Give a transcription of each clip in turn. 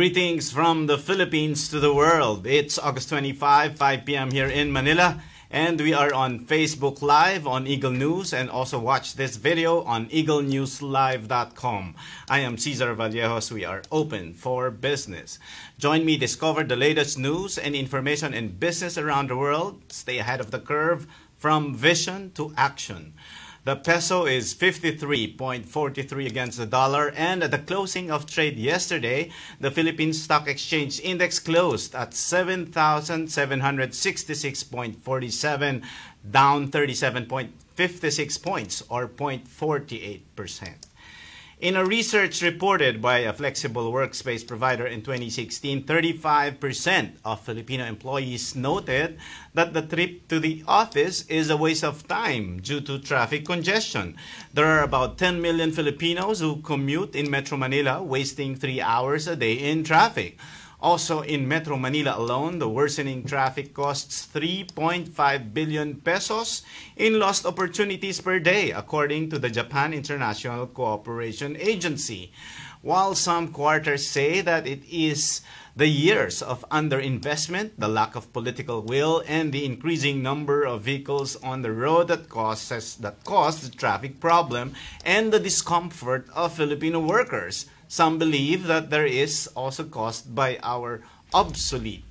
Greetings from the Philippines to the world. It's August 25, 5 p.m. here in Manila, and we are on Facebook Live on Eagle News, and also watch this video on eaglenewslive.com. I am Cesar Vallejos. We are open for business. Join me, discover the latest news and information in business around the world. Stay ahead of the curve from vision to action. The peso is 53.43 against the dollar, and at the closing of trade yesterday, the Philippine Stock Exchange Index closed at 7,766.47, down 37.56 points or 0.48%. In a research reported by a flexible workspace provider in 2016, 35% of Filipino employees noted that the trip to the office is a waste of time due to traffic congestion. There are about 10 million Filipinos who commute in Metro Manila, wasting 3 hours a day in traffic. Also, in Metro Manila alone, the worsening traffic costs 3.5 billion pesos in lost opportunities per day, according to the Japan International Cooperation Agency. While some quarters say that it is the years of underinvestment, the lack of political will, and the increasing number of vehicles on the road that cause the traffic problem and the discomfort of Filipino workers. Some believe that there is also caused by our obsolete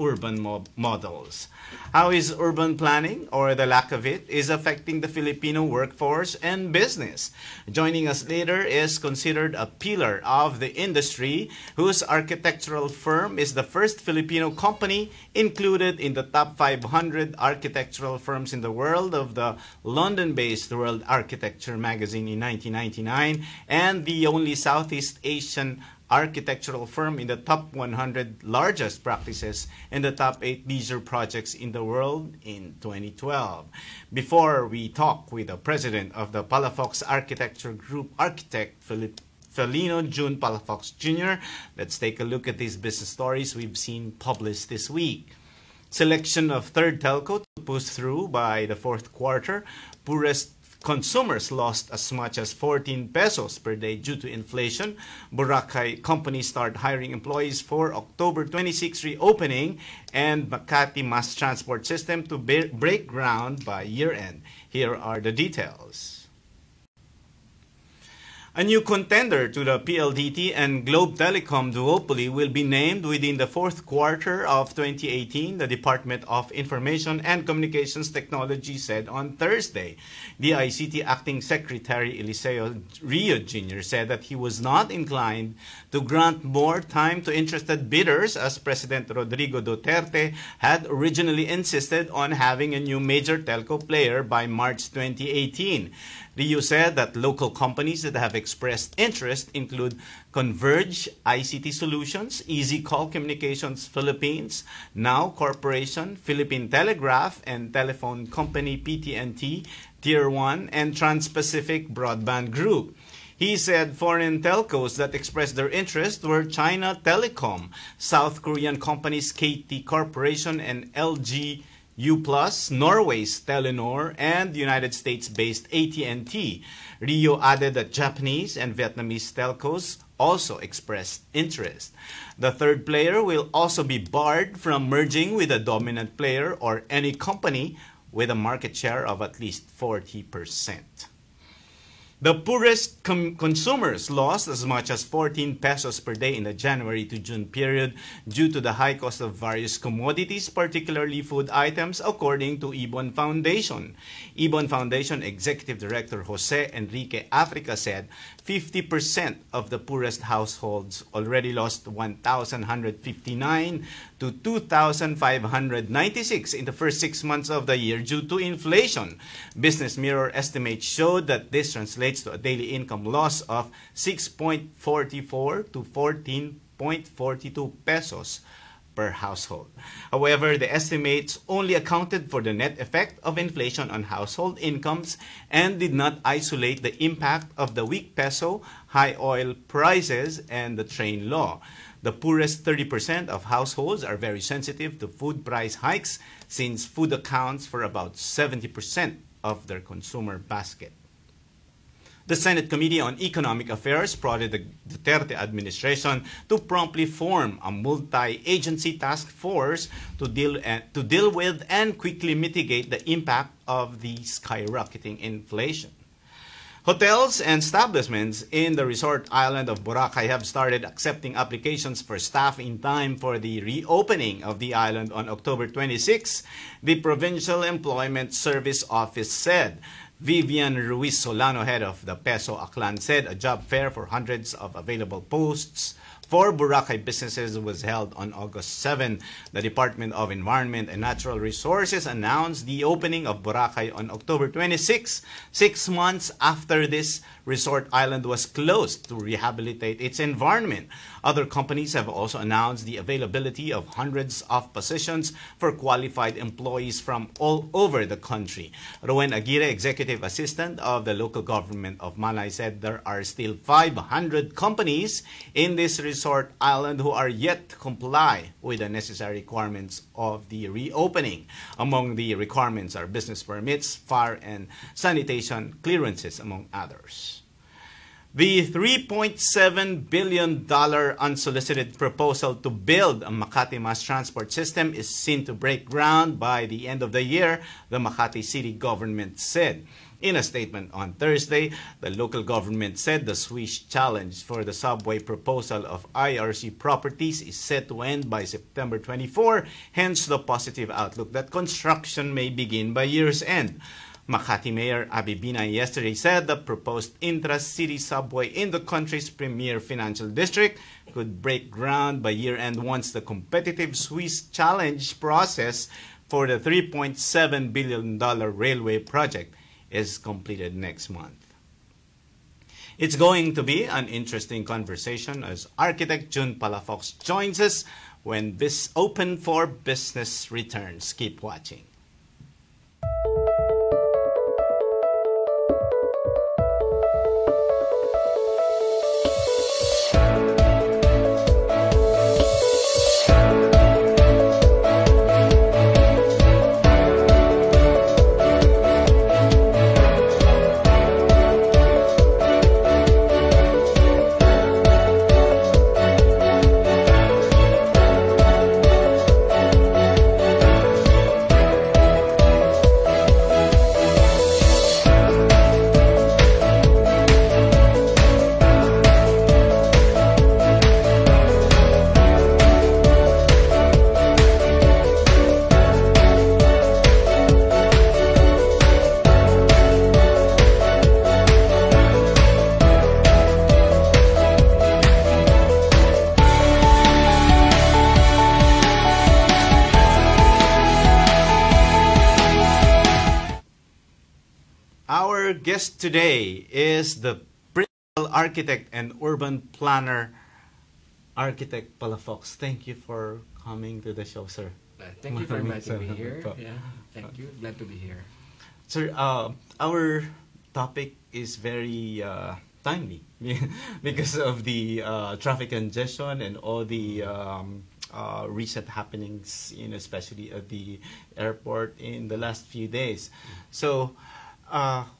urban models. How is urban planning, or the lack of it, is affecting the Filipino workforce and business? Joining us later is considered a pillar of the industry, whose architectural firm is the first Filipino company included in the top 500 architectural firms in the world of the London-based World Architecture magazine in 1999, and the only Southeast Asian architectural firm in the top 100 largest practices and the top 8 leisure projects in the world in 2012. Before we talk with the president of the Palafox Architecture Group, architect Philip Felino June Palafox Jr., let's take a look at these business stories we've seen published this week. Selection of third telco to push through by the fourth quarter. Poorest consumers lost as much as 14 pesos per day due to inflation. Boracay companies start hiring employees for October 26 reopening, and Makati Mass Transport System to break ground by year-end. Here are the details. A new contender to the PLDT and Globe Telecom duopoly will be named within the fourth quarter of 2018, the Department of Information and Communications Technology said on Thursday. The ICT Acting Secretary Eliseo Rio Jr. said that he was not inclined to grant more time to interested bidders, as President Rodrigo Duterte had originally insisted on having a new major telco player by March 2018. Rio said that local companies that have expressed interest include Converge ICT Solutions, Easy Call Communications Philippines, Now Corporation, Philippine Telegraph and Telephone Company PTNT, Tier 1, and Trans-Pacific Broadband Group. He said foreign telcos that expressed their interest were China Telecom, South Korean companies KT Corporation and LG U+, Norway's Telenor, and United States-based AT&T. Rio added that Japanese and Vietnamese telcos also expressed interest. The third player will also be barred from merging with a dominant player or any company with a market share of at least 40%. The poorest consumers lost as much as 14 pesos per day in the January to June period due to the high cost of various commodities, particularly food items, according to Ibon Foundation. Ibon Foundation Executive Director Jose Enrique Africa said 50% of the poorest households already lost 1,159 to 2,596 in the first 6 months of the year due to inflation. Business Mirror estimates showed that this translates to a daily income loss of 6.44 to 14.42 pesos per household. However, the estimates only accounted for the net effect of inflation on household incomes and did not isolate the impact of the weak peso, high oil prices, and the train law. The poorest 30% of households are very sensitive to food price hikes, since food accounts for about 70% of their consumer basket. The Senate Committee on Economic Affairs prodded the Duterte administration to promptly form a multi-agency task force to deal with and quickly mitigate the impact of the skyrocketing inflation. Hotels and establishments in the resort island of Boracay have started accepting applications for staff in time for the reopening of the island on October 26, the Provincial Employment Service Office said. Vivian Ruiz Solano, head of the Peso Aklan, said a job fair for hundreds of available posts for Boracay businesses was held on August 7. The Department of Environment and Natural Resources announced the opening of Boracay on October 26, 6 months after this resort island was closed to rehabilitate its environment. Other companies have also announced the availability of hundreds of positions for qualified employees from all over the country. Rowen Aguirre, executive assistant of the local government of Malay, said there are still 500 companies in this resort island who are yet to comply with the necessary requirements of the reopening. Among the requirements are business permits, fire and sanitation clearances, among others. The $3.7 billion unsolicited proposal to build a Makati mass transport system is seen to break ground by the end of the year, the Makati city government said. In a statement on Thursday, the local government said the Swiss challenge for the subway proposal of IRC properties is set to end by September 24, hence the positive outlook that construction may begin by year's end. Makati Mayor Aby Binay yesterday said the proposed intra-city subway in the country's premier financial district could break ground by year-end once the competitive Swiss challenge process for the $3.7 billion railway project is completed next month. It's going to be an interesting conversation as architect June Palafox joins us when this Open for Business returns. Keep watching. Guest today is the principal architect and urban planner, architect Palafox. Thank you for coming to the show, sir. Thank you very much to be here. Yeah, thank you. Glad to be here. Sir, our topic is very timely because of the traffic congestion and all the recent happenings, you know, especially at the airport in the last few days. So,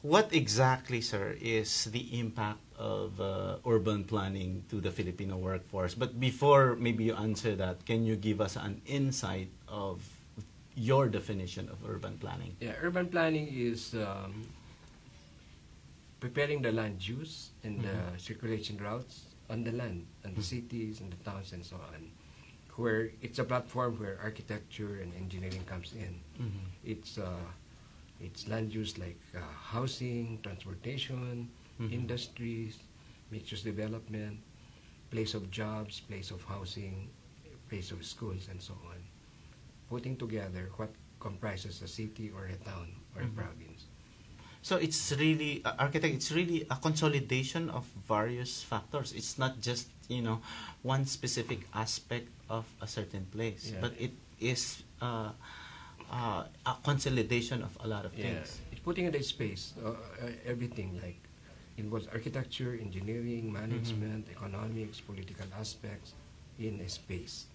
what exactly, sir, is the impact of urban planning to the Filipino workforce? But before maybe you answer that, can you give us an insight of your definition of urban planning? Yeah, urban planning is preparing the land use and the circulation routes on the land, and the cities and the towns and so on, where it's a platform where architecture and engineering comes in. It's land use like housing, transportation, industries, mixed-use development, place of jobs, place of housing, place of schools, and so on. Putting together what comprises a city or a town or a province. So it's really, architect, it's really a consolidation of various factors. It's not just, you know, one specific aspect of a certain place, but it is a consolidation of a lot of things. It's putting in the space, everything, like involves architecture, engineering, management, economics, political aspects in a space.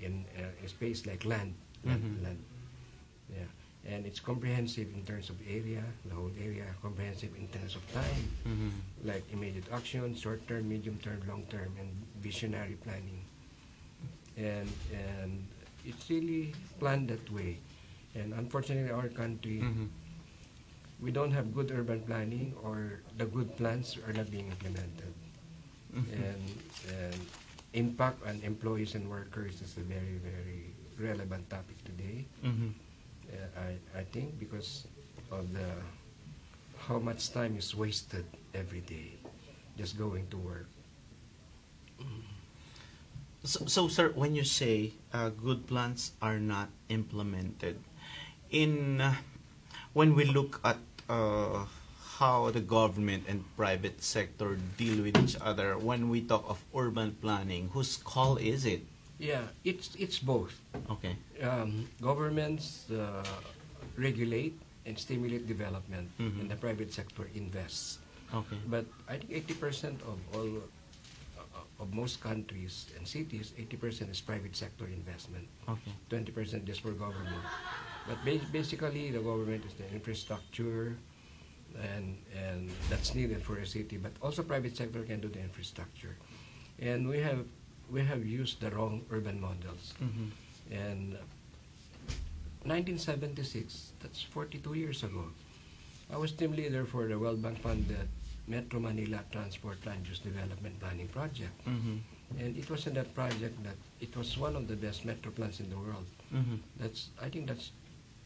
In a space like land. Yeah. And it's comprehensive in terms of area, the whole area, comprehensive in terms of time, like immediate action, short-term, medium-term, long-term, and visionary planning. And it's really planned that way. And unfortunately, our country, we don't have good urban planning, or the good plans are not being implemented. And impact on employees and workers is a very, very relevant topic today. I think because of the how much time is wasted every day just going to work. So sir, when you say good plans are not implemented, in when we look at how the government and private sector deal with each other, when we talk of urban planning, whose call is it? Yeah, it's both. Okay. Governments regulate and stimulate development, and the private sector invests. Okay. But I think 80% of all of most countries and cities, 80% is private sector investment. Okay. 20% is for government. But basically, the government is the infrastructure, and that's needed for a city. But also, private sector can do the infrastructure, and we have used the wrong urban models. And 1976, that's 42 years ago, I was team leader for the World Bank funded Metro Manila Transport Land Use Development Planning Project. And it was in that project that it was one of the best metro plans in the world. I think that's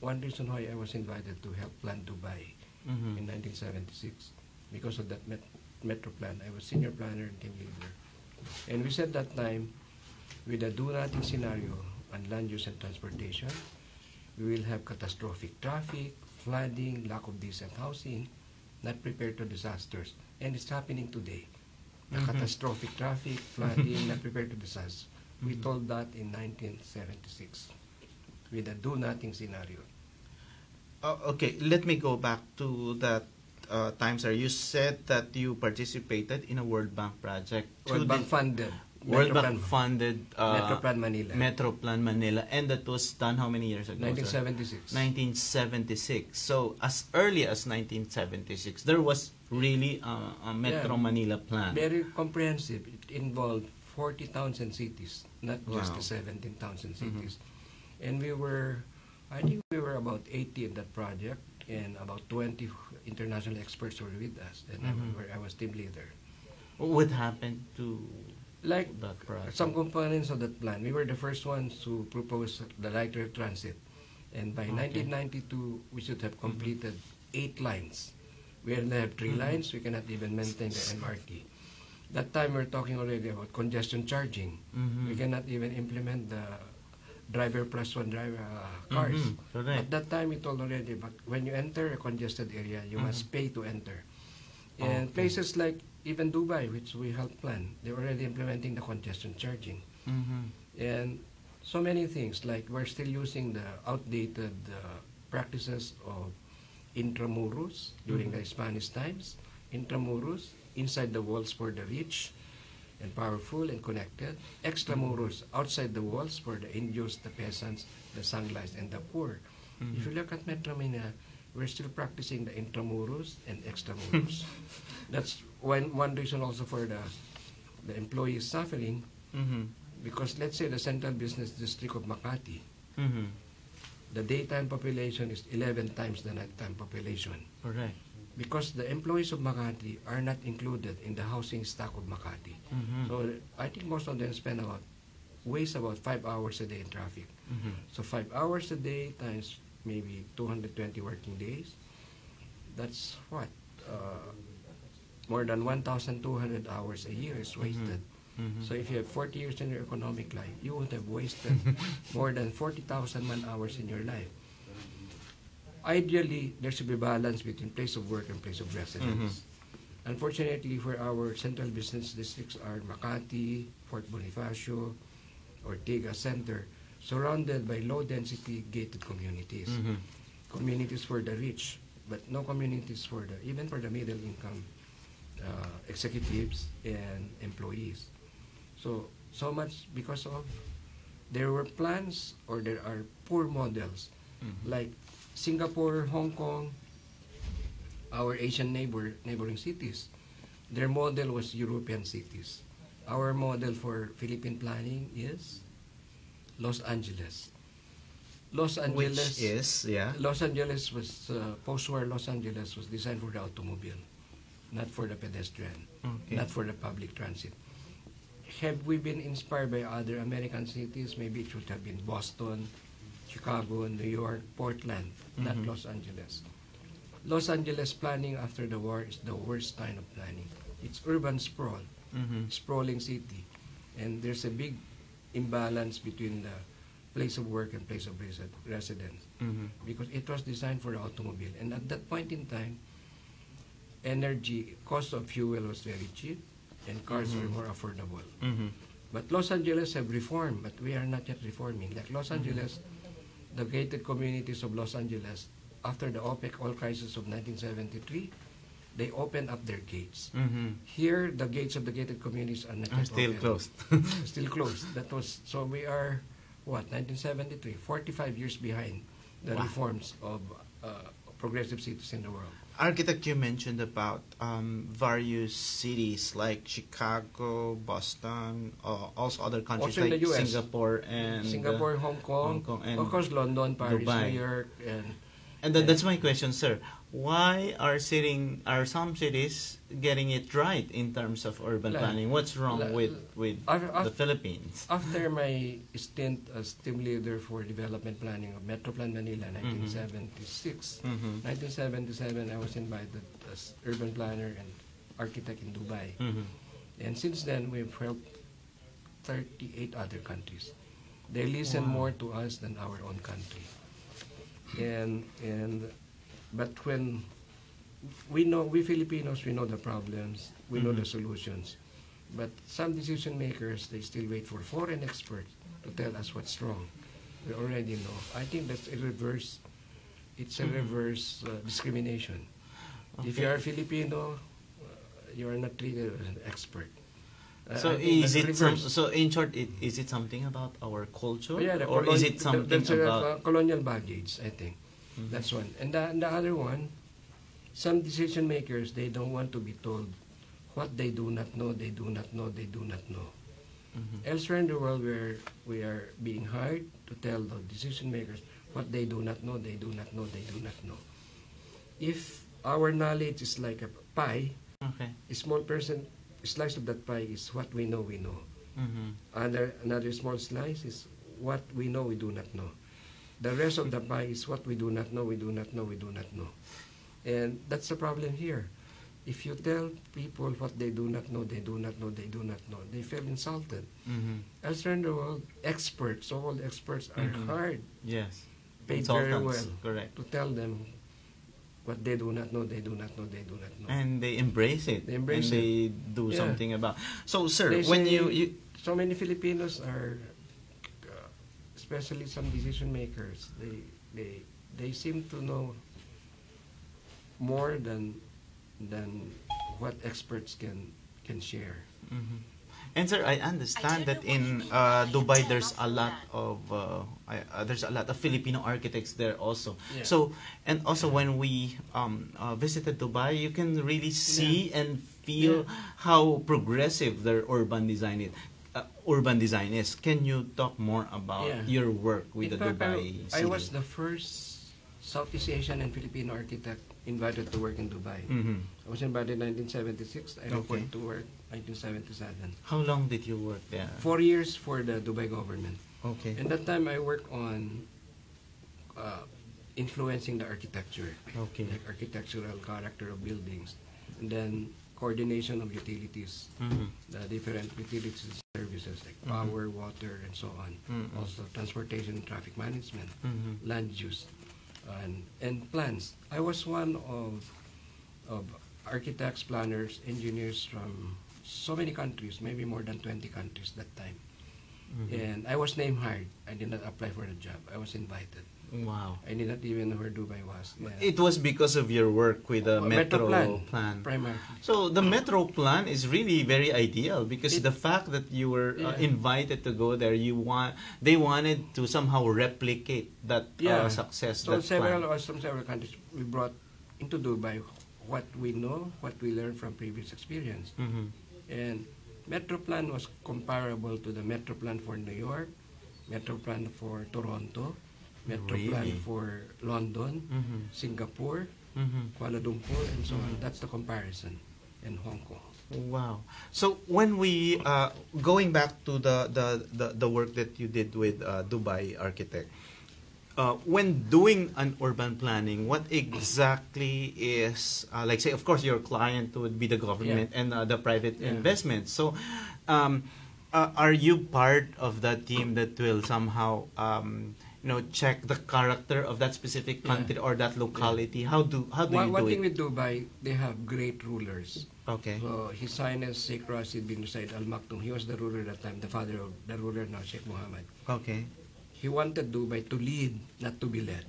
one reason why I was invited to help plan Dubai in 1976. Because of that metro plan, I was senior planner and team leader. And we said that time, with a do-nothing scenario on land use and transportation, we will have catastrophic traffic, flooding, lack of decent housing, not prepared to disasters. And it's happening today. The catastrophic traffic, flooding, not prepared to disasters. We told that in 1976 with a do-nothing scenario. Okay, let me go back to that time, sir. You said that you participated in a World Bank project. World Bank funded Metroplan Manila. Metroplan Manila, and that was done how many years ago? 1976. 1976. So as early as 1976, there was really a Metro Manila plan. Very comprehensive. It involved 40 towns and cities, not just the 17 towns and cities. And I think we were about 80 in that project, and about 20 international experts were with us, and I was team leader. What happened to that project? Some components of that plan? We were the first ones to propose the light rail transit, and by 1992 we should have completed 8 lines. We only have 3 lines. We cannot even maintain the MRT. That time we're talking already about congestion charging. We cannot even implement the driver plus one driver cars. At that time, we told already, but when you enter a congested area, you must pay to enter. And places like even Dubai, which we helped plan, they're already implementing the congestion charging. And so many things, like we're still using the outdated practices of intramuros during the Spanish times. Intramuros, inside the walls for the rich and powerful and connected. Extramuros, outside the walls for the Indios, the peasants, the sunglass, and the poor. If you look at Metro Manila, we're still practicing the intramuros and extramuros. That's one reason also for the employees suffering, because let's say the central business district of Makati, the daytime population is 11 times the nighttime population. Correct. Because the employees of Makati are not included in the housing stock of Makati. So I think most of them spend about 5 hours a day in traffic. So 5 hours a day times maybe 220 working days, that's what? More than 1,200 hours a year is wasted. So if you have 40 years in your economic life, you would have wasted more than 40,000 man-hours in your life. Ideally, there should be balance between place of work and place of residence. Unfortunately, for our central business districts are Makati, Fort Bonifacio, Ortigas Center, surrounded by low-density gated communities. Communities for the rich, but no communities for even for the middle-income executives and employees. So much because of there were plans, or there are poor models, like Singapore, Hong Kong, our Asian neighboring cities. Their model was European cities. Our model for Philippine planning is Los Angeles. Los Angeles, which is, yeah. Los Angeles was, post-war Los Angeles was designed for the automobile, not for the pedestrian, okay, not for the public transit. Have we been inspired by other American cities? Maybe it should have been Boston, Chicago, New York, Portland, mm-hmm, not Los Angeles. Los Angeles planning after the war is the worst kind of planning. It's urban sprawl, mm-hmm, sprawling city, and there's a big imbalance between the place of work and place of residence, mm-hmm, because it was designed for the automobile. And at that point in time, energy, cost of fuel was very cheap, and cars, mm-hmm, were more affordable. Mm-hmm. But Los Angeles have reformed, but we are not yet reforming. Like Los Angeles, mm-hmm, the gated communities of Los Angeles, after the OPEC oil crisis of 1973, they opened up their gates. Mm-hmm. Here, the gates of the gated communities are not still closed. Still closed. That was, so we are, what, 1973, 45 years behind the, wow, reforms of progressive cities in the world. Architect, you mentioned about various cities like Chicago, Boston, also other countries also like Singapore and Hong Kong and of course London, Paris, Dubai. New York, and that's my question, sir. Why are some cities getting it right in terms of urban planning? What's wrong with the Philippines? After my stint as team leader for development planning of Metroplan Manila, 1976, mm-hmm, 1977, I was invited as urban planner and architect in Dubai. Mm-hmm. And since then, we've helped 38 other countries. They listen, wow, more to us than our own country. But when we Filipinos, we know the problems, we, mm-hmm, know the solutions. But some decision makers, they still wait for foreign experts to tell us what's wrong. We already know. I think that's a reverse, it's a, mm-hmm, reverse discrimination. Okay. If you are Filipino, you are not treated as an expert. So in short, is it something about our culture, or is it something about colonial baggage? I think, mm-hmm, that's one. And the other one, some decision makers, they don't want to be told what they do not know. Mm-hmm. Elsewhere in the world, we are being hired to tell the decision makers what they do not know. If our knowledge is like a pie, okay, a small person. Slice of that pie is what we know we know. Mm-hmm. Another small slice is what we know we do not know. The rest of the pie is what we do not know, And that's the problem here. If you tell people what they do not know, they feel insulted. Mm-hmm. Elsewhere in the world, experts, so-called experts, are, mm-hmm, hard. Yes. Paid very well. Correct. To tell them what they do not know, And they embrace it. They do, yeah, something about. So, sir, they when you so many Filipinos are, especially some decision makers, they seem to know more than what experts can share. Mm-hmm. And sir, I understand that in Dubai there's a lot of Filipino architects there also. Yeah. So, and also when we visited Dubai, you can really see, yeah, and feel, yeah, how progressive their urban design is. Can you talk more about, yeah, your work with Dubai city? I was the first Southeast Asian and Filipino architect invited to work in Dubai. Mm-hmm. I was invited in 1976. I went to work 1977. How long did you work there? 4 years for the Dubai government. Okay. And that time I worked on influencing the architecture. Okay. Like architectural character of buildings, and then coordination of utilities, mm-hmm, the different utilities services like, mm-hmm, power, water, and so on. Mm-hmm. Also transportation, and traffic management, mm-hmm, land use, and plans. I was one of architects, planners, engineers from so many countries, maybe more than 20 countries that time. Mm-hmm. And I was name hired. I did not apply for the job. I was invited. Wow. I did not even know where Dubai was. Yeah. It was because of your work with the Metroplan. Primarily. So the Metroplan is really very ideal because the fact that you were invited to go there, they wanted to somehow replicate that success. From several countries, we brought into Dubai what we know, what we learned from previous experience. Mm-hmm. And Metroplan was comparable to the Metroplan for New York, Metroplan for Toronto, Metroplan for London, Singapore, Kuala Lumpur, and so on. That's the comparison in Hong Kong. Wow. So when we, going back to the work that you did with Dubai Architect, when doing an urban planning, what exactly is, like say, of course your client would be the government and the private investment. So are you part of the team that will somehow you know, check the character of that specific country or that locality? How do you do it? One thing with Dubai, they have great rulers. Okay. So His Highness Sheikh Rashid bin Said Al Maktoum, he was the ruler at that time, the father of the ruler now, Sheikh Mohammed. Okay. He wanted Dubai to lead, not to be led.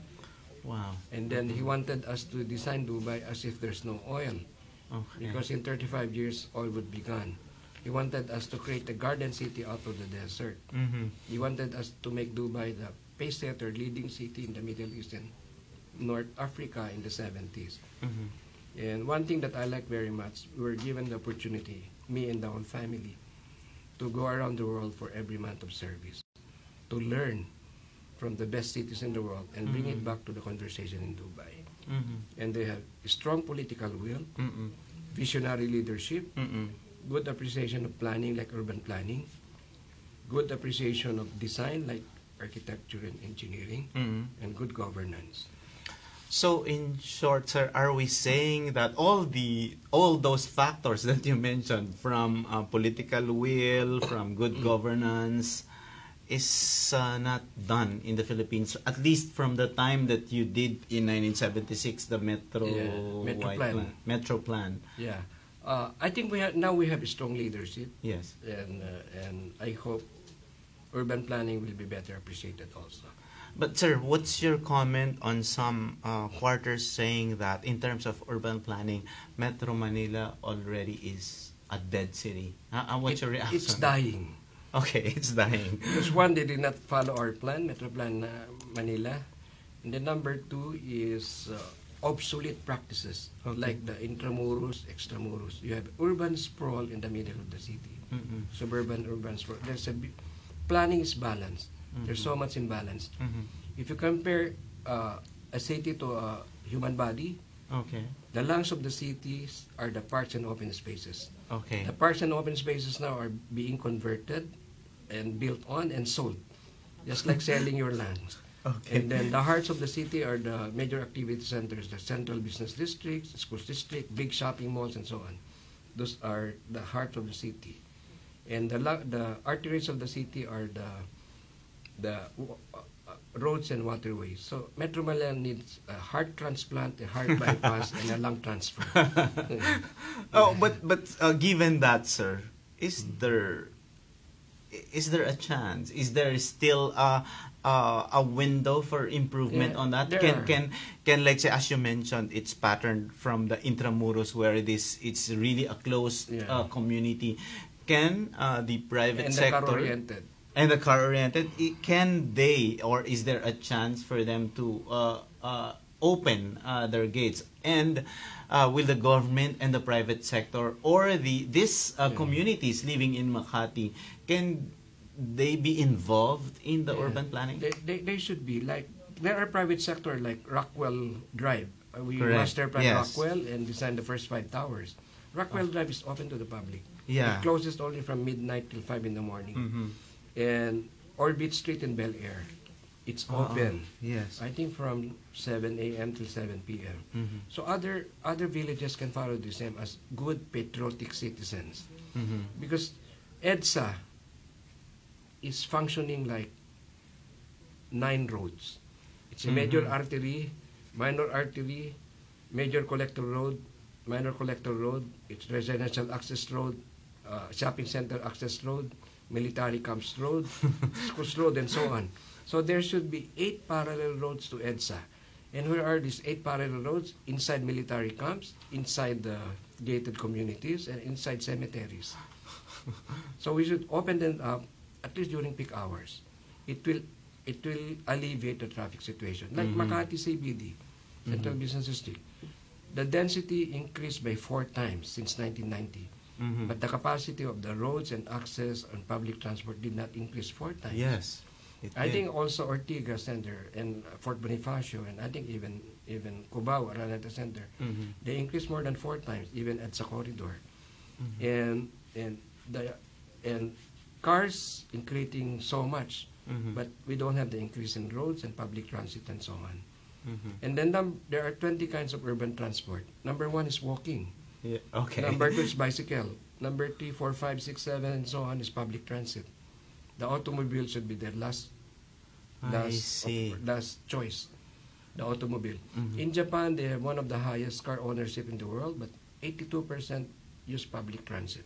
Wow. And then he wanted us to design Dubai as if there's no oil. Okay. Because in 35 years, oil would be gone. He wanted us to create a garden city out of the desert. He wanted us to make Dubai the pacesetter, leading city in the Middle East and North Africa in the 70s. And one thing that I like very much, we were given the opportunity, me and the whole family, to go around the world for every month of service, to learn from the best cities in the world and bring it back to the conversation in Dubai. And they have strong political will, visionary leadership, good appreciation of planning like urban planning, good appreciation of design like architecture and engineering, and good governance. So in short, sir, are we saying that all those factors that you mentioned, from political will, from good governance, is not done in the Philippines, at least from the time that you did in 1976 the Metro Plan. Yeah, I think now we have strong leadership. Yes, and I hope urban planning will be better appreciated also. But sir, what's your comment on some quarters saying that in terms of urban planning, Metro Manila already is a dead city? What's your reaction? It's dying. Okay, it's dying. Because one, they did not follow our plan, Metroplan Manila. And then number two is obsolete practices, like the intramuros, extramuros. You have urban sprawl in the middle of the city, suburban, urban sprawl. Planning is balanced. There's so much imbalance. If you compare a city to a human body, the lungs of the cities are the parks and open spaces. The parks and open spaces now are being converted and built on and sold, just like selling your lands. And then the hearts of the city are the major activity centers, the central business districts, schools district, big shopping malls, and so on. Those are the heart of the city. And the arteries of the city are the roads and waterways. So Metro Manila needs a heart transplant, a heart bypass, and a lung transfer. But given that, sir, is there a chance? Is there still a window for improvement on that? Can like say, as you mentioned, it's patterned from the intramuros where it's really a closed community. Can the private sector and the car-oriented, can they, or is there a chance for them to open their gates? And will the government and the private sector, or these communities living in Makati, can they be involved in the urban planning? They should be. Like, there are private sector like Rockwell Drive. We master plan Rockwell and designed the first 5 towers. Rockwell Drive is open to the public. It closes only from midnight till 5 in the morning. And Orbit Street in Bel Air, it's open. I think from 7 a.m. till 7 p.m. So other villages can follow the same as good patriotic citizens, because EDSA is functioning like 9 roads. It's a major artery, minor artery, major collector road, minor collector road. It's residential access road, shopping center access road, military camps road, schools road, and so on. So there should be 8 parallel roads to EDSA. And where are these 8 parallel roads? Inside military camps, inside the gated communities, and inside cemeteries. So we should open them up at least during peak hours. It will alleviate the traffic situation. Like Makati CBD, Central Business District. The density increased by 4 times since 1990. But the capacity of the roads and access on public transport did not increase 4 times. Yes. I think also Ortigas Center and Fort Bonifacio, and I think even Cubao Center, they increased more than 4 times, even at the corridor. And cars increasing so much, but we don't have the increase in roads and public transit and so on. And then there are 20 kinds of urban transport. Number 1 is walking. Yeah, okay. Number 2 is bicycle. Number 3, 4, 5, 6, 7, and so on is public transit. The automobile should be their last choice, the automobile. In Japan, they have one of the highest car ownership in the world, but 82% use public transit.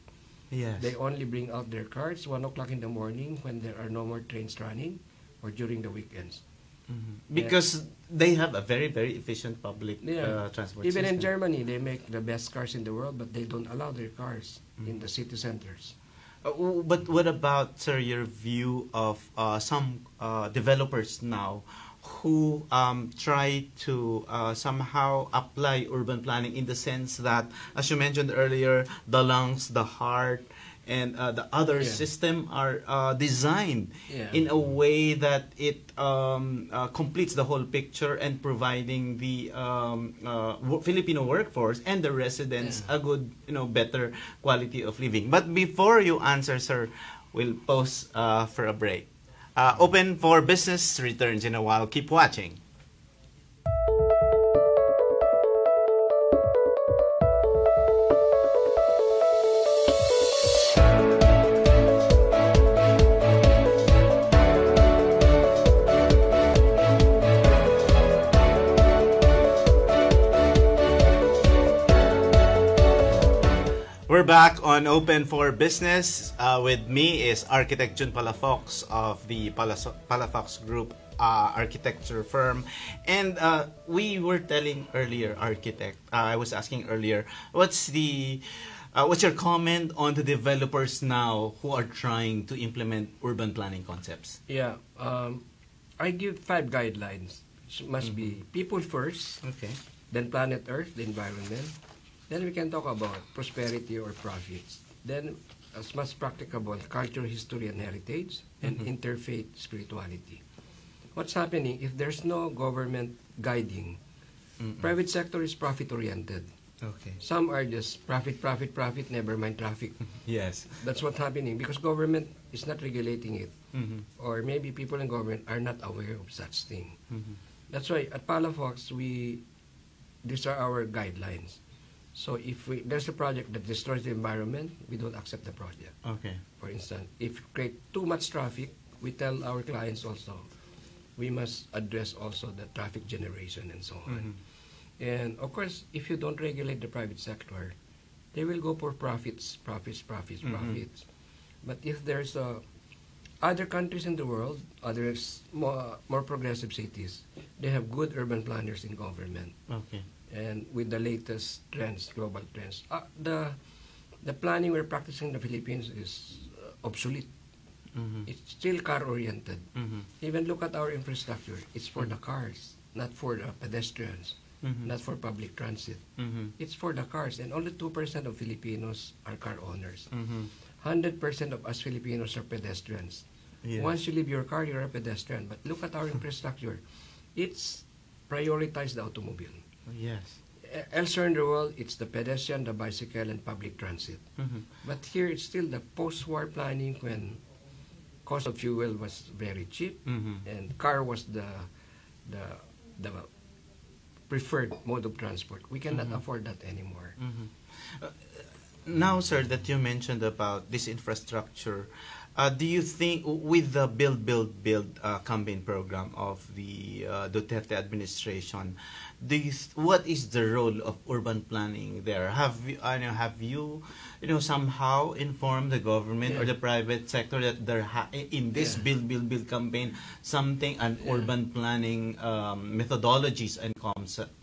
Yes. They only bring out their cars 1 o'clock in the morning when there are no more trains running or during the weekends. Because they have a very, very efficient public transport system. Even in Germany, they make the best cars in the world, but they don't allow their cars in the city centers. But what about, sir, your view of some developers now who try to somehow apply urban planning in the sense that, as you mentioned earlier, the lungs, the heart, and the other system are designed in a way that it completes the whole picture and providing the Filipino workforce and the residents a good, better quality of living. But before you answer, sir, we'll pause for a break. Open for Business returns in a while. Keep watching. We're back on Open for Business. With me is Architect June Palafox of the Palafox Group architecture firm. And we were telling earlier, Architect, I was asking earlier, what's your comment on the developers now who are trying to implement urban planning concepts? Yeah, I give 5 guidelines. It must be people first, then planet Earth, the environment. Then we can talk about prosperity or profits. Then, as much practicable, culture, history, and heritage, and interfaith spirituality. What's happening if there's no government guiding? Private sector is profit-oriented. Okay. Some are just profit, profit, profit, never mind traffic. Yes. That's what's happening because government is not regulating it. Or maybe people in government are not aware of such thing. That's why at Palafox, these are our guidelines. So if there's a project that destroys the environment, we don't accept the project. Okay. For instance, if we create too much traffic, we tell our clients also, we must address also the traffic generation and so on. And of course, if you don't regulate the private sector, they will go for profits, profits, profits, profits. But if there's other countries in the world, other more progressive cities, they have good urban planners in government. Okay. And with the latest trends, global trends. The planning we're practicing in the Philippines is obsolete. It's still car-oriented. Even look at our infrastructure. It's for the cars, not for the pedestrians, not for public transit. It's for the cars, and only 2% of Filipinos are car owners. 100% of us Filipinos are pedestrians. Yes. Once you leave your car, you're a pedestrian. But look at our infrastructure. It's prioritized the automobile. Yes. Elsewhere in the world, it's the pedestrian, the bicycle, and public transit. But here, it's still the post-war planning when cost of fuel was very cheap, and car was the preferred mode of transport. We cannot afford that anymore. Now, sir, that you mentioned about this infrastructure, Do you think with the build campaign program of the Duterte administration, what is the role of urban planning there? Have you somehow informed the government or the private sector that there in this build campaign something an urban planning methodologies and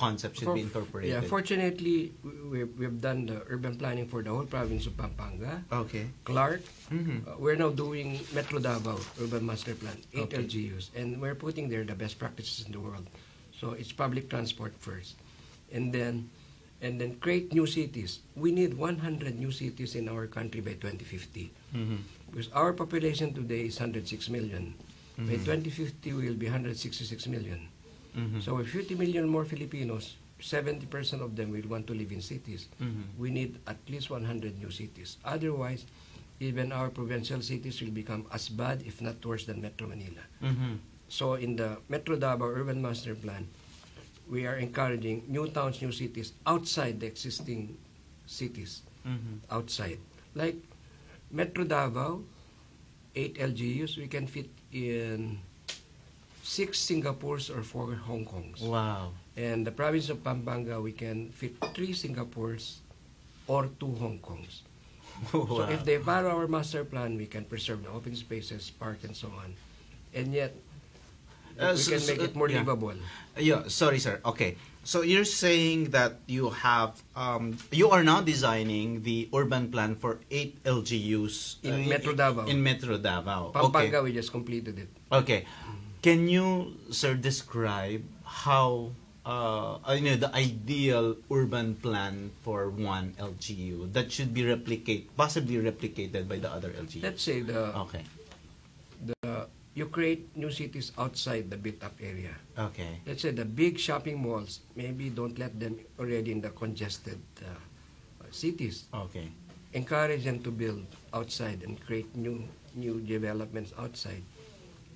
concepts should be incorporated? Yeah, fortunately we've done the urban planning for the whole province of Pampanga. Okay. Clark. Mm-hmm. We're now doing Metro Davao Urban Master Plan, 8 LGUs, and we're putting there the best practices in the world. So it's public transport first, and then create new cities. We need 100 new cities in our country by 2050, mm-hmm. because our population today is 106 million. Mm-hmm. By 2050, we will be 166 million. Mm-hmm. So with 50 million more Filipinos, 70% of them will want to live in cities. Mm-hmm. We need at least 100 new cities. Otherwise, even our provincial cities will become as bad, if not worse, than Metro Manila. Mm-hmm. So in the Metro Davao Urban Master Plan, we are encouraging new towns, new cities outside the existing cities, mm-hmm. outside. Like Metro Davao, 8 LGUs, we can fit in 6 Singapores or 4 Hong Kongs. Wow. And the province of Pampanga, we can fit 3 Singapores or 2 Hong Kongs. Wow. So if they follow our master plan, we can preserve the open spaces, park, and so on. And yet, we can make it more livable. Yeah, sorry, sir. Okay. So you're saying that you have, you are now designing the urban plan for 8 LGUs in Metro Davao. In Metro Davao. Pampanga, we just completed it. Okay. Can you, sir, describe how... the ideal urban plan for one LGU that should be possibly replicated by the other LGU. Let's say you create new cities outside the built-up area. Okay. Let's say the big shopping malls, maybe don't let them already in the congested cities. Okay. Encourage them to build outside and create new developments outside,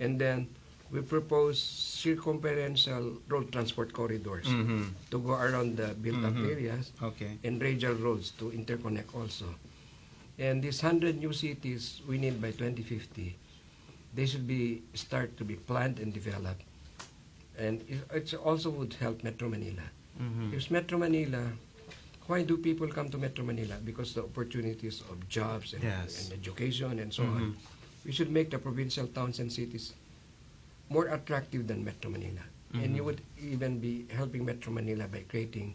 and then. We propose circumferential road transport corridors mm-hmm. to go around the built-up mm-hmm. areas and radial roads to interconnect also. And these 100 new cities we need by 2050, they should start to be planned and developed. And it also would help Metro Manila. Mm-hmm. Because Metro Manila, why do people come to Metro Manila? Because the opportunities of jobs and education and so mm-hmm. on. We should make the provincial towns and cities more attractive than Metro Manila. Mm-hmm. And you would even be helping Metro Manila by creating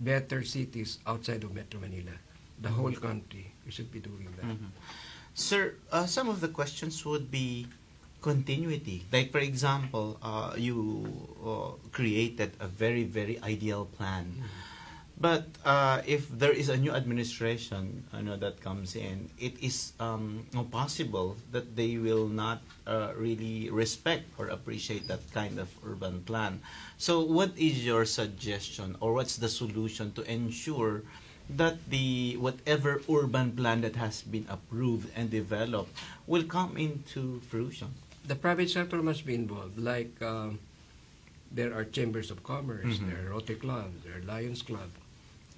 better cities outside of Metro Manila. The whole country, you should be doing that. Mm-hmm. Sir, some of the questions would be continuity. Like, for example, you created a very, very ideal plan. Mm-hmm. But if there is a new administration that comes in, it is possible that they will not really respect or appreciate that kind of urban plan. So what is your suggestion or what's the solution to ensure that the whatever urban plan that has been approved and developed will come into fruition? The private sector must be involved, like there are chambers of commerce, mm-hmm. there are Rotary clubs, there are Lions Club.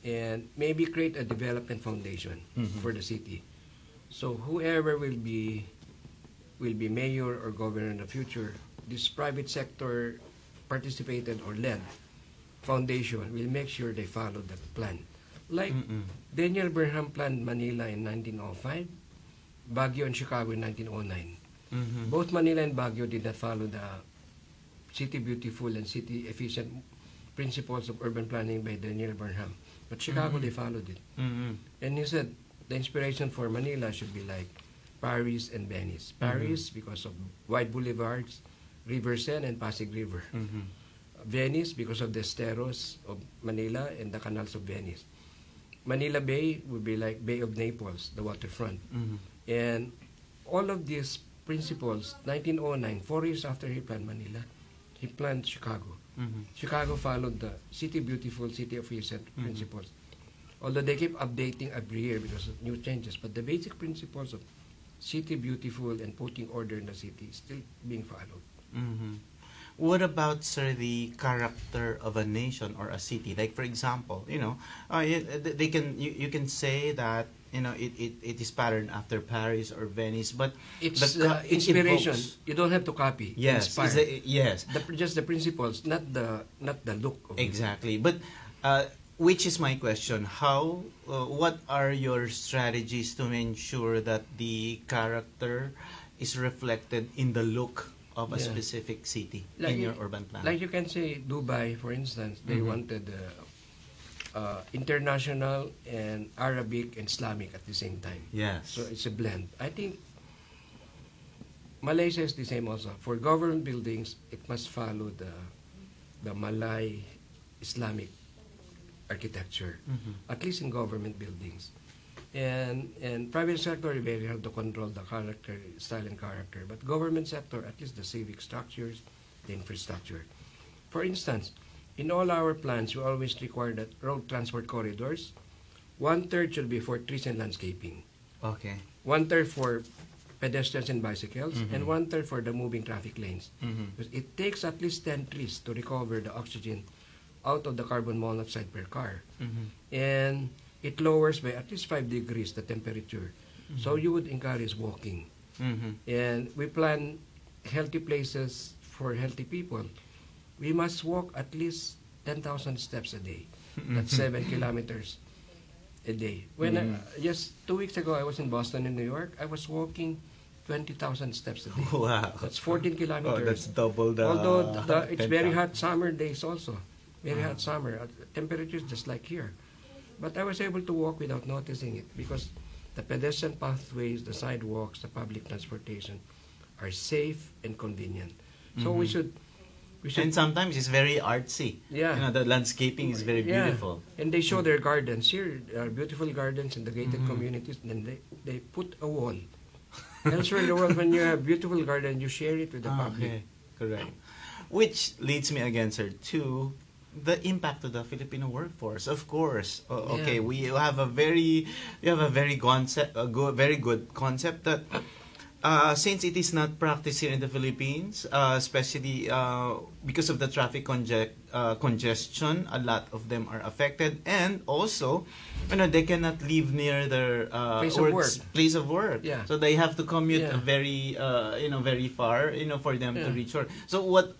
And maybe create a development foundation mm-hmm. for the city. So whoever will be mayor or governor in the future, this private sector participated or led foundation will make sure they follow that plan. Like mm-mm. Daniel Burnham planned Manila in 1905, Baguio and Chicago in 1909. Mm-hmm. Both Manila and Baguio did not follow the city beautiful and city efficient principles of urban planning by Daniel Burnham. But Chicago, mm-hmm. they followed it. Mm-hmm. And he said the inspiration for Manila should be like Paris and Venice. Paris, mm-hmm. because of wide boulevards, River Seine and Pasig River. Mm-hmm. Venice, because of the esteros of Manila and the canals of Venice. Manila Bay would be like Bay of Naples, the waterfront. Mm-hmm. And all of these principles, 1909, 4 years after he planned Manila, he planned Chicago. Mm-hmm. Chicago followed the city beautiful, city efficient mm-hmm. principles. Although they keep updating every year because of new changes, but the basic principles of city beautiful and putting order in the city is still being followed. Mm-hmm. What about, sir, the character of a nation or a city? Like, for example, you can say that you know, it is patterned after Paris or Venice, but it's inspiration. You don't have to copy. Yes, just the principles, not the look. Of exactly, it. But which is my question: how, what are your strategies to ensure that the character is reflected in the look of a specific city, like in your urban plan? Like you can say Dubai, for instance, they wanted international and Arabic and Islamic at the same time. Yes. So it's a blend. I think Malaysia is the same also. For government buildings, it must follow the Malay Islamic architecture, at least in government buildings. And private sector, very hard to control the character, style and character. But government sector, at least the civic structures, the infrastructure. For instance, in all our plans, we always require that road transport corridors, 1/3 should be for trees and landscaping. Okay. 1/3 for pedestrians and bicycles, and 1/3 for the moving traffic lanes. Because it takes at least 10 trees to recover the oxygen out of the carbon monoxide per car. And it lowers by at least 5 degrees the temperature. So you would encourage walking. And we plan healthy places for healthy people. We must walk at least 10,000 steps a day. That's 7 kilometers a day. When just 2 weeks ago, I was in Boston and New York. I was walking 20,000 steps a day. Wow. That's 14 kilometers. Oh, that's double the... Although it's very hot summer days also. Very hot summer. Temperatures just like here. But I was able to walk without noticing it because the pedestrian pathways, the sidewalks, the public transportation are safe and convenient. So we should... And sometimes it's very artsy. Yeah. You know, the landscaping is very beautiful. And they show their gardens. Here are beautiful gardens in the gated communities, and they put a wall. Elsewhere in the world, when you have beautiful garden, you share it with the public. Okay. Correct. Which leads me again, sir, to the impact of the Filipino workforce. Of course, okay, we have a very good concept that since it is not practiced here in the Philippines, especially because of the traffic congestion, a lot of them are affected, and also, you know, they cannot live near their place of work. Yeah. So they have to commute very far, you know, for them to reach work. So what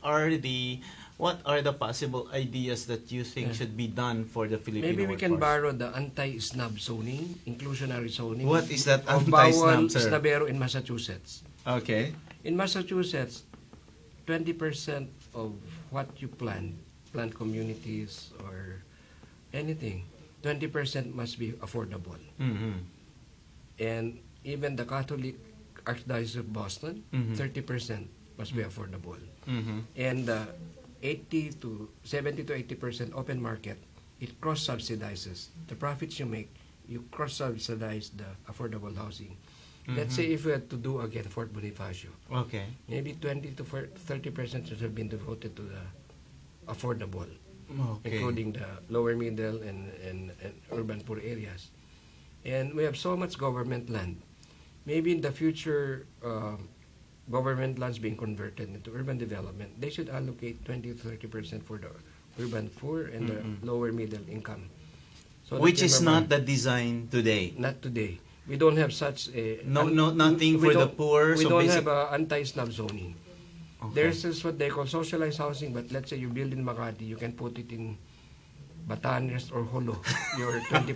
are the possible ideas that you think should be done for the Filipino workforce? Maybe we can borrow the anti-snub zoning, inclusionary zoning. What is that anti-snub, sir? Snabero in Massachusetts. Okay. In Massachusetts, 20% of what you plant communities or anything, 20% must be affordable. And even the Catholic Archdiocese of Boston, 30% must be affordable. And 70 to 80% open market, it cross-subsidizes. The profits you make, you cross-subsidize the affordable housing. Let's say if we had to do again Fort Bonifacio, okay, maybe 20 to 30% should have been devoted to the affordable, including the lower middle and urban poor areas. And we have so much government land. Maybe in the future, government lands being converted into urban development, they should allocate 20 to 30% for the urban poor and the lower middle income. So which is not the design today. Not today. We don't have such a... nothing for the poor. We don't have anti-snub zoning. Okay. There's this what they call socialized housing, but let's say you build in Makati, you can put it in Batanes or Holo, you're 20%.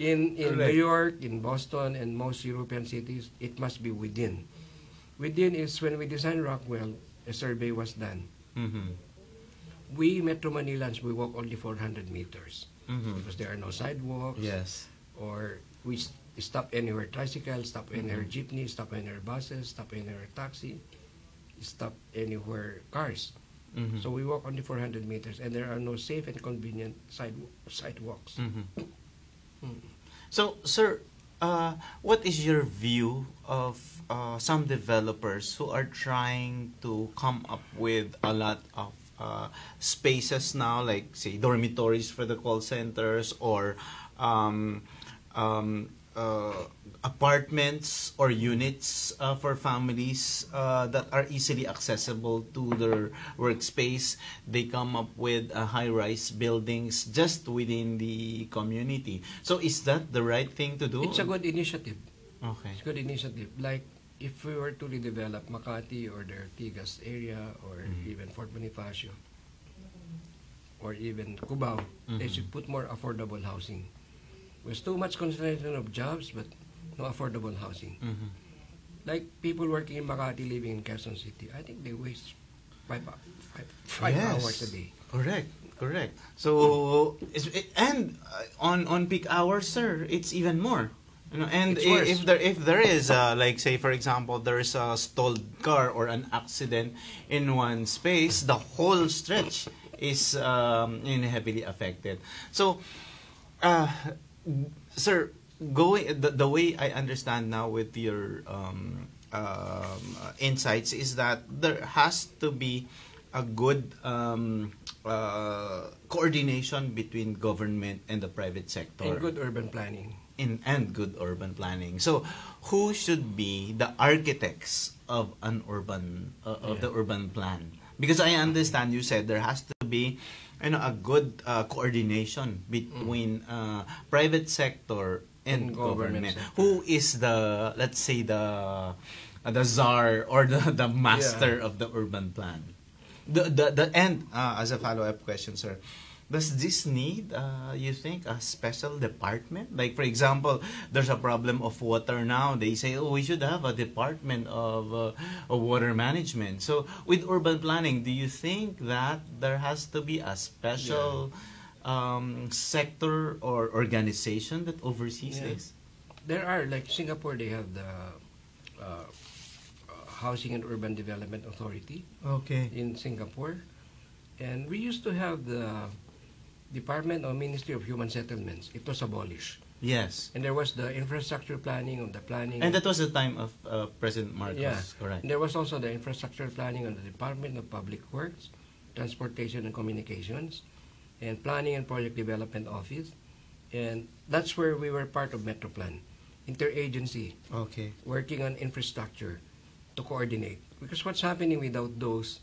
In New York, in Boston, and most European cities, it must be within. Within is when we designed Rockwell, a survey was done. We, Metro Manilans, we walk only 400 meters because there are no sidewalks. Yes. Or we stop anywhere tricycle, stop anywhere jeepney, stop anywhere buses, stop anywhere taxi, stop anywhere cars. So we walk only 400 meters and there are no safe and convenient sidewalks. So, sir, what is your view of some developers who are trying to come up with a lot of spaces now, like say dormitories for the call centers or apartments or units for families that are easily accessible to their workspace. They come up with high-rise buildings just within the community. So is that the right thing to do? It's a good initiative. Okay. It's a good initiative. Like if we were to redevelop Makati or the Ortigas area or even Fort Bonifacio or even Cubao, they should put more affordable housing. There's too much concentration of jobs, but no affordable housing. Like people working in Makati, living in Quezon City, I think they waste five hours a day. Correct, correct. So, and on peak hours, sir, it's even more. You know, and if there is like say for example there is a stalled car or an accident in one space, the whole stretch is heavily affected. So, sir, going the way I understand now with your insights is that there has to be a good coordination between government and the private sector. And good urban planning. So, who should be the architects of an urban of the urban plan? Because I understand you said there has to be, you know, a good coordination between private sector and government. Sector. Who is the, let's say, the czar or the master of the urban plan? And as a follow-up question, sir, does this need, you think, a special department? Like, for example, there's a problem of water now. They say, oh, we should have a department of water management. So, with urban planning, do you think that there has to be a special sector or organization that oversees this? There are, like Singapore, they have the Housing and Urban Development Authority in Singapore. And we used to have the Department or Ministry of Human Settlements. It was abolished. Yes. And there was the infrastructure planning of the planning. And that was the time of President Marcos. Yeah. Correct. And there was also the infrastructure planning of the Department of Public Works, Transportation and Communications, and Planning and Project Development Office. And that's where we were part of Metroplan, interagency, working on infrastructure to coordinate. Because what's happening without those,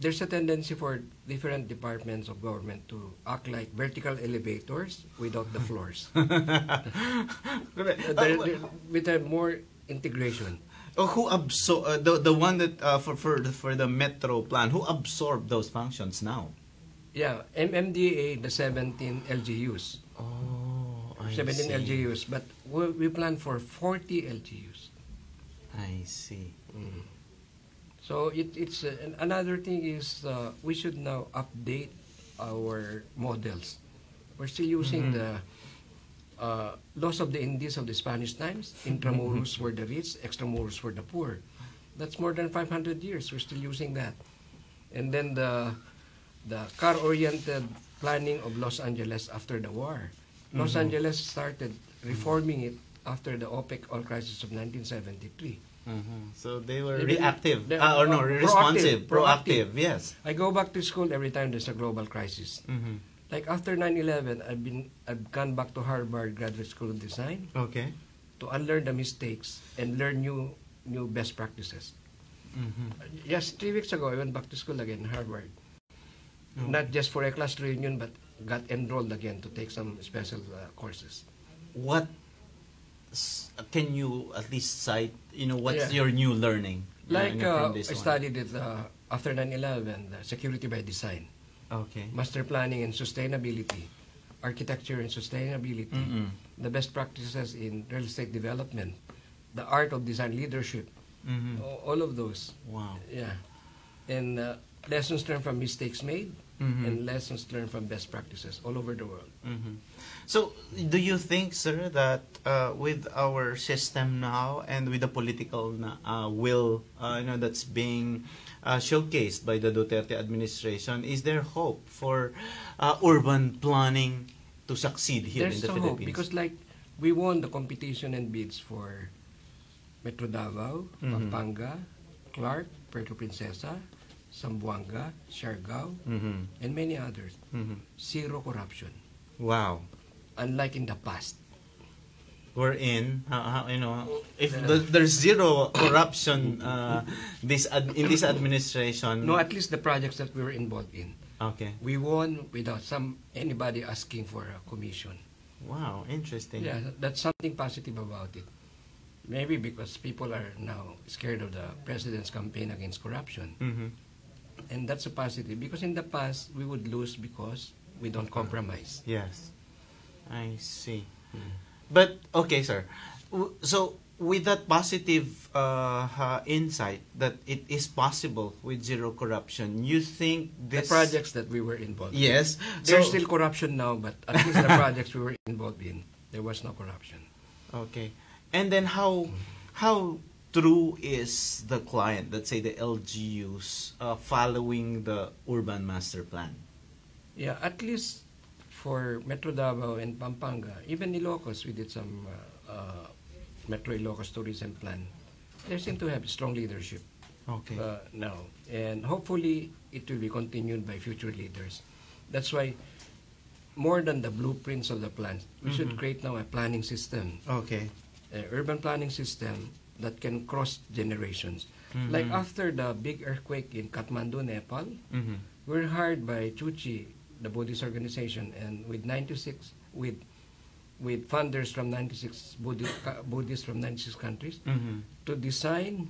there's a tendency for different departments of government to act like vertical elevators without the floors. With a more integration. Oh, who absorbed the one that for the metro plan? Who absorbed those functions now? Yeah, MMDA, the 17 LGUs. Oh, 17 LGUs, but we plan for 40 LGUs. I see. So it's another thing is we should now update our models. We're still using the laws of the Indies of the Spanish times. Intramuros were the rich, extramuros were the poor. That's more than 500 years. We're still using that. And then the car-oriented planning of Los Angeles after the war. Los Angeles started reforming it after the OPEC oil crisis of 1973. So they were reactive, responsive, proactive, yes. I go back to school every time there's a global crisis. Like after 9/11, I've gone back to Harvard Graduate School of Design to unlearn the mistakes and learn new best practices. Just 3 weeks ago, I went back to school again in Harvard. Not just for a class reunion, but got enrolled again to take some special courses. What can you at least cite, you know, what's your new learning? Like, I studied it after 9/11, security by design. Master planning and sustainability, architecture and sustainability, the best practices in real estate development, the art of design leadership, all of those. Wow. Yeah. And lessons learned from mistakes made, and lessons learned from best practices all over the world. So, do you think, sir, that with our system now and with the political will, you know, that's being showcased by the Duterte administration, is there hope for urban planning to succeed here in the Philippines? Hope, because, like, we won the competition and bids for Metro Davao, Pampanga, Clark, Puerto Princesa, Zamboanga, Siargao, and many others. Zero corruption. Wow. Unlike in the past. we're in, you know, if there's zero corruption in this administration. No, at least the projects that we were involved in. Okay. We won without anybody asking for a commission. Wow, interesting. Yeah, that's something positive about it. Maybe because people are now scared of the president's campaign against corruption. Mm-hmm. And that's a positive, because in the past, we would lose because we don't compromise. Yes, I see. Mm. But, okay, sir, so with that positive insight that it is possible with zero corruption, you think this... The projects that we were involved in. Yes. There's still corruption now, but at least the projects we were involved in, there was no corruption. Okay. And then how true is the client, let's say the LGUs, following the urban master plan? Yeah, at least for Metro Davao and Pampanga, even Ilocos, we did some Metro Ilocos tourism plan. They seem to have strong leadership now. And hopefully, it will be continued by future leaders. That's why, more than the blueprints of the plans, we should create now a planning system. Okay. Urban planning system that can cross generations. Like after the big earthquake in Kathmandu, Nepal, we're hired by Chuchi, the Buddhist organization, and with 96 with funders from 96 Buddhists from 96 countries to design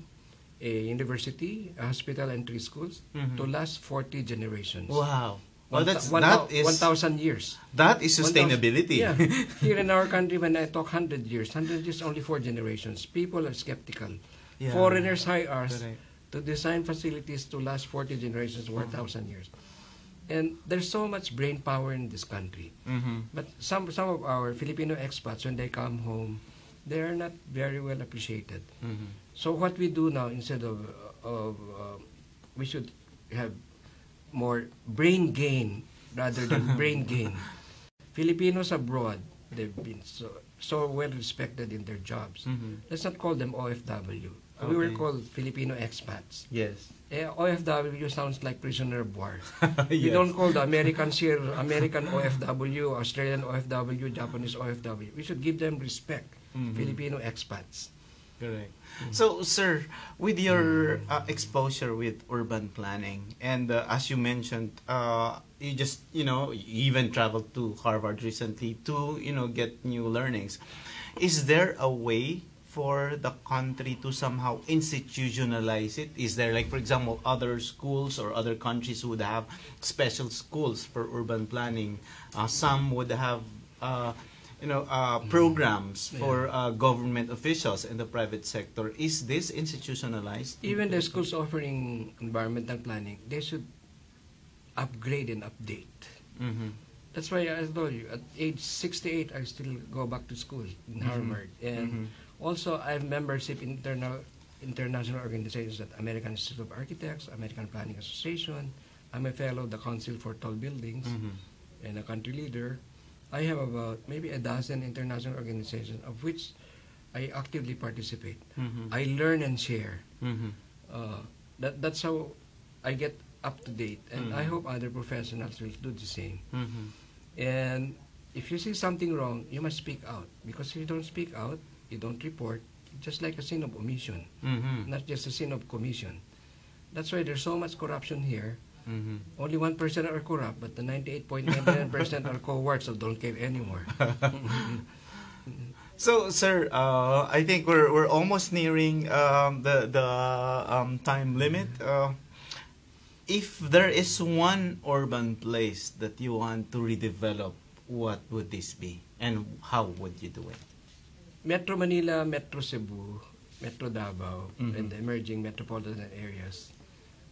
a university, a hospital, and 3 schools to last 40 generations. Wow. Well, that's, that is 1,000 years. That is sustainability. Yeah. Here in our country, when I talk 100 years, 100 years only 4 generations. People are skeptical. Yeah. Foreigners hire us to design facilities to last 40 generations or 1,000 years. And there's so much brain power in this country. But some of our Filipino expats, when they come home, they are not very well appreciated. So what we do now, instead of, we should have more brain gain rather than brain gain. Filipinos abroad, they've been so well respected in their jobs. Let's not call them OFW. We were called Filipino expats. Yes. OFW sounds like prisoner of war. We don't call the Americans here American OFW, Australian OFW, Japanese OFW. We should give them respect. Filipino expats. Correct. So, sir, with your exposure with urban planning, and as you mentioned, you just, you know, you even traveled to Harvard recently to, you know, get new learnings. Is there a way for the country to somehow institutionalize it? Is there, like, for example, other schools or other countries would have special schools for urban planning? Some would have... you know, programs for government officials in the private sector. Is this institutionalized? Even the schools offering environmental planning, they should upgrade and update. That's why I told you, at age 68, I still go back to school in Harvard. And also, I have membership in international organizations at American Institute of Architects, American Planning Association. I'm a fellow of the Council for Tall Buildings and a country leader. I have about maybe a dozen international organizations of which I actively participate. I learn and share. That's how I get up to date, and I hope other professionals will do the same. And if you see something wrong, you must speak out, because if you don't speak out, you don't report. Just like a sin of omission, not just a sin of commission. That's why there's so much corruption here. Only 1% are corrupt, but the 98.99% are cowards, so don't care anymore. So, sir, I think we're almost nearing the time limit. If there is one urban place that you want to redevelop, what would this be, and how would you do it? Metro Manila, Metro Cebu, Metro Davao, and the emerging metropolitan areas.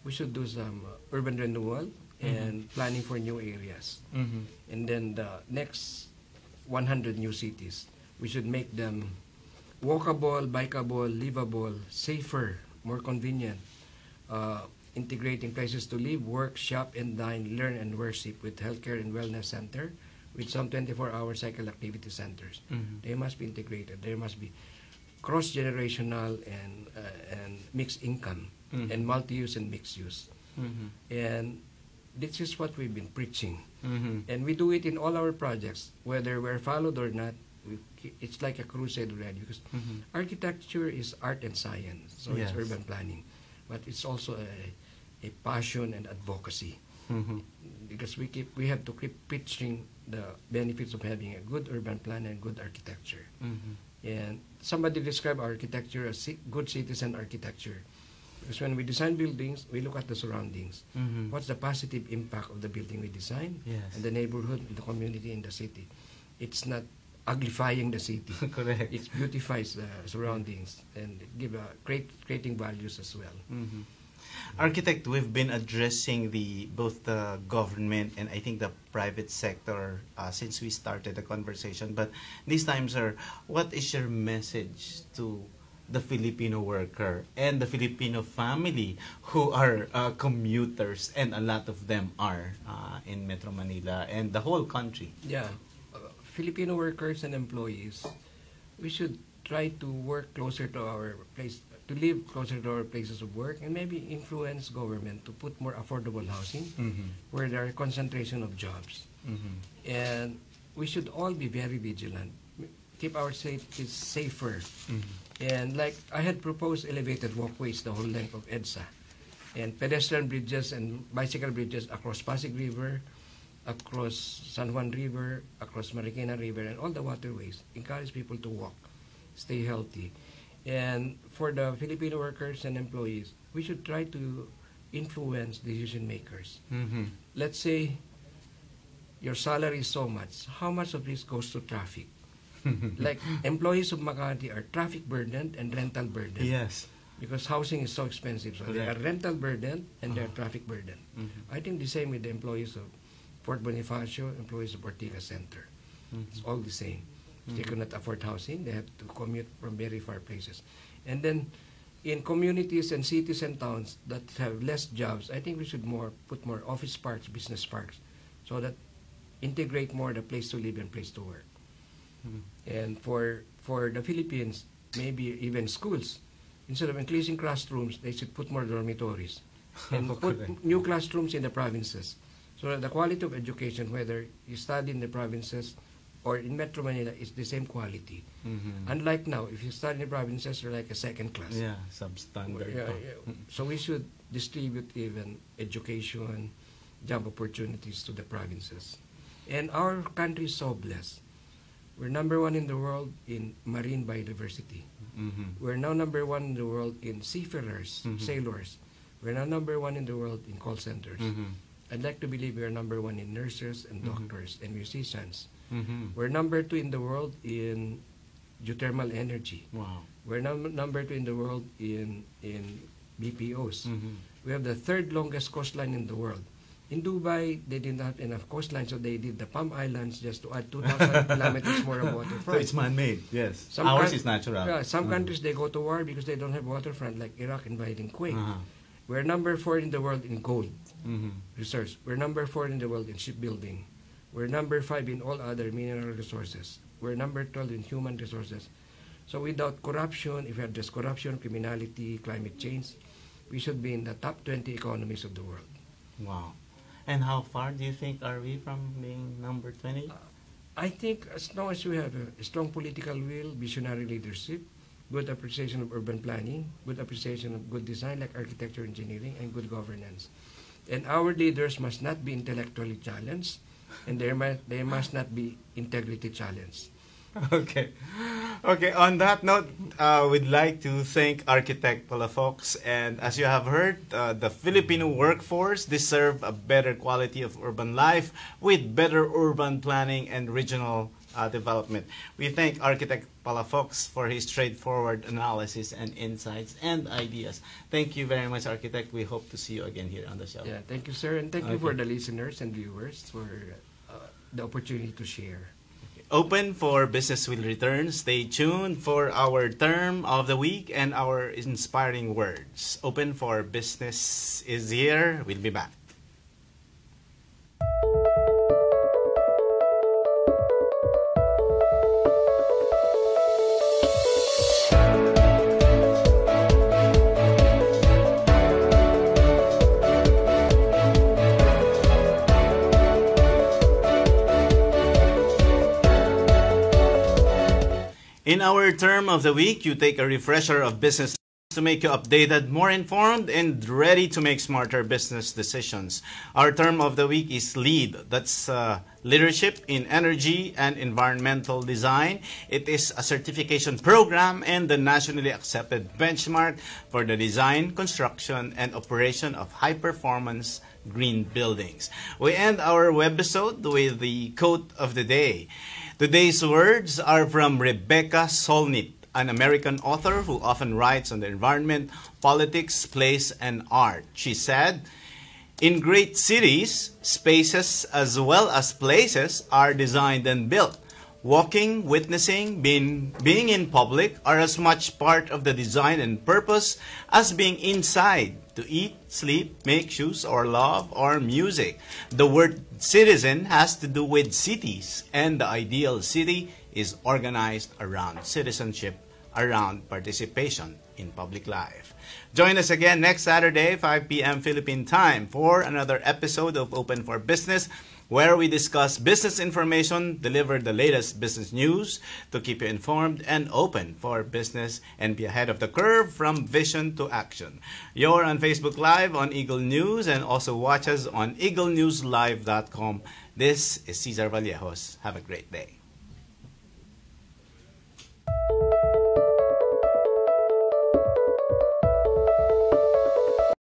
We should do some urban renewal and planning for new areas. And then the next 100 new cities, we should make them walkable, bikeable, livable, safer, more convenient, integrating places to live, work, shop, and dine, learn, and worship with healthcare and wellness center, with some 24-hour cycle activity centers. They must be integrated. There must be cross-generational and mixed income. And multi-use and mixed-use. And this is what we've been preaching. And we do it in all our projects, whether we're followed or not. it's like a crusade already, because architecture is art and science, so yes. it's urban planning, but it's also a passion and advocacy, because we have to keep pitching the benefits of having a good urban plan and good architecture. And somebody described architecture as good citizen architecture, because when we design buildings, we look at the surroundings. What's the positive impact of the building we design, and the neighborhood, and the community, and the city? It's not uglifying the city. Correct. It beautifies the surroundings and give a creating values as well. Architect, we've been addressing both the government and I think the private sector since we started the conversation. But this time, sir, what is your message to the Filipino worker and the Filipino family who are commuters, and a lot of them are in Metro Manila and the whole country? Yeah, Filipino workers and employees, we should try to work closer to our place, to live closer to our places of work, and maybe influence government to put more affordable housing where there are concentration of jobs. And we should all be very vigilant, keep our safety safer. And like I had proposed elevated walkways the whole length of EDSA, and pedestrian bridges and bicycle bridges across Pasig River, across San Juan River, across Marikina River, and all the waterways. Encourage people to walk, stay healthy. And for the Filipino workers and employees, we should try to influence decision makers. Let's say your salary is so much. How much of this goes to traffic? Like employees of Makati are traffic burdened and rental burdened. Yes. Because housing is so expensive. So they are rental burdened and they are traffic burdened. I think the same with the employees of Fort Bonifacio, employees of Ortigas Center. It's all the same. They cannot afford housing, they have to commute from very far places. And then in communities and cities and towns that have less jobs, I think we should put more office parks, business parks, so that integrate more the place to live and place to work. And for the Philippines, maybe even schools, instead of increasing classrooms, they should put more dormitories and put new classrooms in the provinces, so that the quality of education, whether you study in the provinces or in Metro Manila, is the same quality. Unlike now, if you study in the provinces, you're like a second class. Yeah, substandard. So we should distribute even education, job opportunities to the provinces. And our country is so blessed. We're #1 in the world in marine biodiversity. We're now #1 in the world in seafarers, sailors. We're now #1 in the world in call centers. I'd like to believe we're #1 in nurses and doctors and musicians. We're #2 in the world in geothermal energy. Wow. We're #2 in the world in BPOs. We have the 3rd longest coastline in the world. In Dubai, they didn't have enough coastline, so they did the Palm Islands just to add 2,000 kilometers more of waterfront. So it's man-made, yes. Ours is natural. Yeah, some countries, they go to war because they don't have waterfront, like Iraq inviting Kuwait. We're #4 in the world in gold research. We're #4 in the world in shipbuilding. We're #5 in all other mineral resources. We're #12 in human resources. So without corruption, if we address corruption, criminality, climate change, we should be in the top 20 economies of the world. Wow. And how far do you think are we from being number 20? I think as long as we have a strong political will, visionary leadership, good appreciation of urban planning, good appreciation of good design like architecture, engineering, and good governance. And our leaders must not be intellectually challenged, and they must not be integrity challenged. Okay. Okay, on that note, we'd like to thank Architect Palafox. And as you have heard, the Filipino workforce deserve a better quality of urban life with better urban planning and regional development. We thank Architect Palafox for his straightforward analysis and insights and ideas. Thank you very much, Architect. We hope to see you again here on the show. Yeah, thank you, sir. And thank you for the listeners and viewers for the opportunity to share. Open for Business Will Return. Stay tuned for our term of the week and our inspiring words. Open for Business is here. We'll be back. In our term of the week, you take a refresher of business to make you updated, more informed, and ready to make smarter business decisions. Our term of the week is LEAD. That's leadership in energy and environmental design. It is a certification program and the nationally accepted benchmark for the design, construction, and operation of high-performance green buildings. We end our webisode with the quote of the day. Today's words are from Rebecca Solnit, an American author who often writes on the environment, politics, place, and art. She said, "In great cities, spaces as well as places are designed and built. Walking, witnessing, being in public are as much part of the design and purpose as being inside to eat, sleep, make shoes, or love, or music. The word citizen has to do with cities, and the ideal city is organized around citizenship, around participation in public life." Join us again next Saturday, 5 p.m. Philippine time, for another episode of Open for Business, where we discuss business information, deliver the latest business news to keep you informed and open for business, and be ahead of the curve from vision to action. You're on Facebook Live, on Eagle News, and also watch us on eaglenewslive.com. This is Cesar Vallejos. Have a great day.